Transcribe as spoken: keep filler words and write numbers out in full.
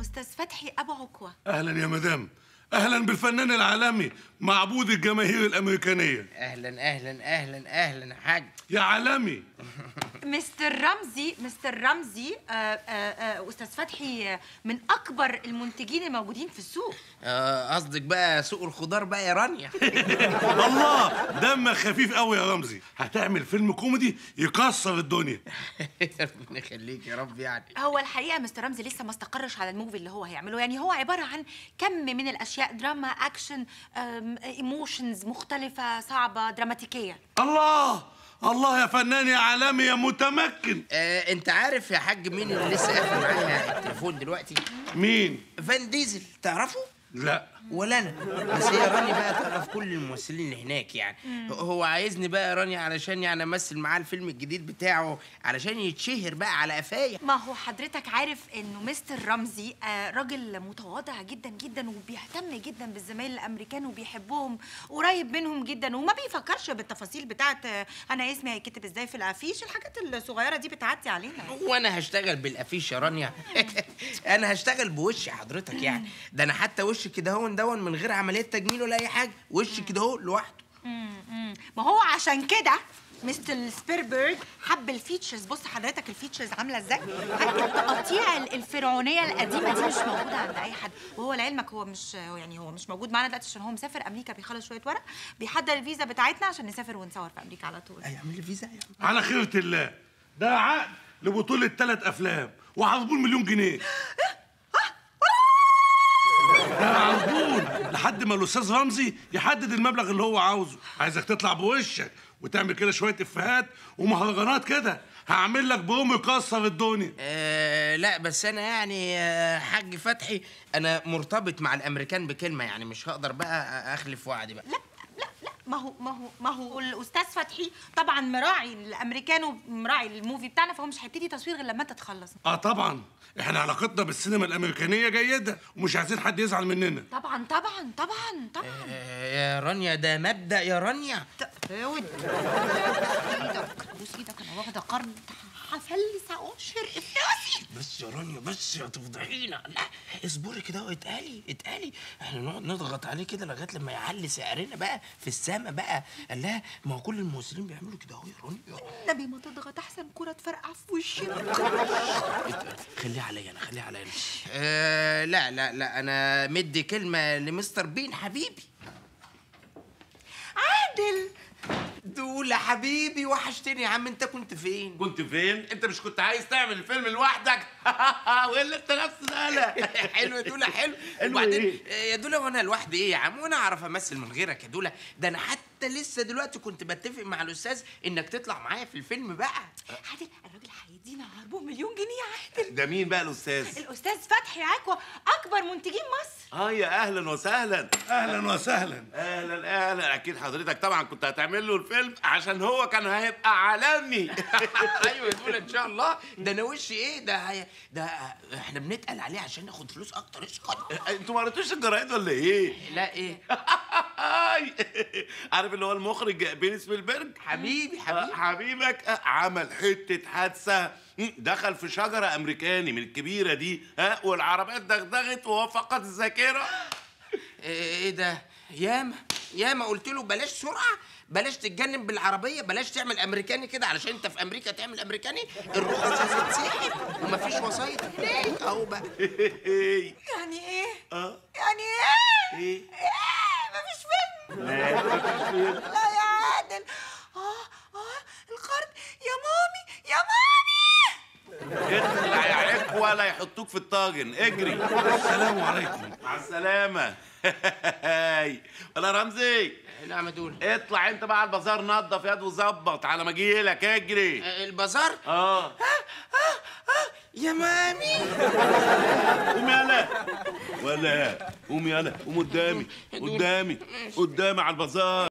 أستاذ فتحي أبو عكوة. أهلا يا مدام، أهلا بالفنان العالمي معبود الجماهير الأمريكانية. أهلا أهلا أهلا أهلا يا حاج يا عالمي. مستر رمزي، مستر رمزي آآ آآ أستاذ فتحي من أكبر المنتجين الموجودين في السوق. قصدك بقى سوق الخضار بقى يا رانيا؟ الله، دمك خفيف قوي يا رمزي، هتعمل فيلم كوميدي يكسر الدنيا. ربنا يخليك يا رب. يعني هو الحقيقة مستر رمزي لسه ما استقرش على الموفي اللي هو هيعمله، يعني هو عبارة عن كم من الأشياء، دراما، أكشن، ايموشنز مختلفة، صعبة، دراماتيكية. الله الله يا فنان يا عالمي يا متمكن. آه، انت عارف يا حاج مين اللي لسه قافل معايا التليفون دلوقتي؟ مين؟ فان ديزل، تعرفه؟ لا ولا انا، بس هي راني بقى تعرف كل الممثلين اللي هناك يعني. مم. هو عايزني بقى راني علشان يعني امثل معاه الفيلم الجديد بتاعه علشان يتشهر بقى على قفايا. ما هو حضرتك عارف انه مستر رمزي آه راجل متواضع جدا جدا، وبيهتم جدا بالزمايل الامريكان وبيحبهم، قريب منهم جدا، وما بيفكرش بالتفاصيل بتاعت آه انا اسمي هيتكتب ازاي في الافيش، الحاجات الصغيره دي بتعدي علينا. وانا هشتغل بالافيش يا رانيا. انا هشتغل بوشي حضرتك يعني، ده انا حتى وش كده هون دون من غير عمليه تجميل ولا اي حاجه، وش كده هو لوحده. امم ما هو عشان كده مستر سبيلبرغ حب الفيتشرز. بص حضرتك الفيتشرز عامله ازاي؟ التقطيع الفرعونيه القديمه دي مش موجوده عند اي حد، وهو لعلمك هو مش يعني هو مش موجود معانا دلوقتي عشان هو مسافر امريكا، بيخلص شويه ورق، بيحضر الفيزا بتاعتنا عشان نسافر ونصور في امريكا على طول. هيعمل لي فيزا على خيره الله. ده عقد لبطوله ثلاث افلام وهظبط مليون جنيه. ده على طول لحد ما الاستاذ رمزي يحدد المبلغ اللي هو عاوزه. عايزك تطلع بوشك وتعمل كده شويه افيهات ومهرجانات كده، هعمل لك بروم يكسر الدنيا. أه لا بس انا يعني حاج فتحي انا مرتبط مع الامريكان بكلمه، يعني مش هقدر بقى اخلف وعدي بقى. لا لا لا، ما هو ما هو ما هو الاستاذ فتحي طبعا مراعي الامريكان ومراعي الموفي بتاعنا، فهو مش هيبتدي تصوير غير لما انت تخلص. اه طبعا احنا علاقتنا بالسينما الامريكانيه جيده ومش عايزين حد يزعل مننا. طبعا طبعا طبعا طبعا. آه يا رانيا ده مبدا يا رانيا. ايدك بوس ايدك، انا واخده قرض هفلس اقشر فلوسي. بس يا رانيا بس هتفضحينا. لا اصبري كده اتقالي اتقالي، احنا نقعد نضغط عليه كده لغايه لما يعلي سعرنا بقى في السما بقى. قال لها ما هو كل الممثلين بيعملوا كده اهو يا رانيا. النبي ما تضغط، احسن كوره تفرقع في وشنا. خليه عليا انا، خليه عليا انا. آه لا لا لا، انا مدي كلمه لمستر بين حبيبي. عادل دول حبيبي، وحشتني يا عم. انت كنت فين؟ كنت فين؟ انت مش كنت عايز تعمل الفيلم لوحدك؟ والا انت نفس ده. حلو يا دوله، حلو. وبعدين يا دوله وانا لوحدي ايه يا عم؟ وانا اعرف امثل من غيرك يا دوله، ده انا حتى لسه دلوقتي كنت بتفق مع الاستاذ انك تطلع معايا في الفيلم بقى. عادل الراجل هيدينا عربه مليون جنيه يا عادل. ده مين بقى الاستاذ؟ الاستاذ فتحي عكوة، اكبر منتجين مصر. اه يا اهلا وسهلا. اهلا وسهلا. اهلا اهلا. اكيد حضرتك طبعا كنت هتعمل له الفيلم عشان هو كان هيبقى عالمي. ايوه يا دوله ان شاء الله. ده انا وشي ايه ده هي... ده احنا بنتقل عليه عشان ناخد فلوس اكتر. اسكت. انتوا ما قريتوش الجرايد ولا ايه؟ لا ايه؟ عارف اللي هو المخرج بين سبيلبرغ؟ حبيبي حبيبي حبيبك عمل حته حادثه، دخل في شجره امريكاني من الكبيره دي، ها والعربيات دغدغت وهو فقد الذاكره. ايه ده؟ ياما ياما قلت له بلاش سرعه، بلاش تتجنب بالعربيه، بلاش تعمل امريكاني كده علشان انت في امريكا تعمل امريكاني الرخص هتتسحب ومفيش وسايط هناك اهو بقى. يعني ايه؟ اه يعني ايه؟ ايه؟ مفيش فيلم. لا لا يا عادل. اه اه القرض يا مامي يا مامي. اخلع يا عكوة ولا يحطوك في الطاجن، اجري. السلام عليكم. على السلامة. ولا رمزي؟ نعم يا دول. اطلع انت بقى على البازار، نظف يد وظبط على ما اجي لك، اجري. البازار؟ اه. اه اه يا مامي. قوم يالا. ولا قوم يالا، قوم قدامي قدامي قدامي على البازار.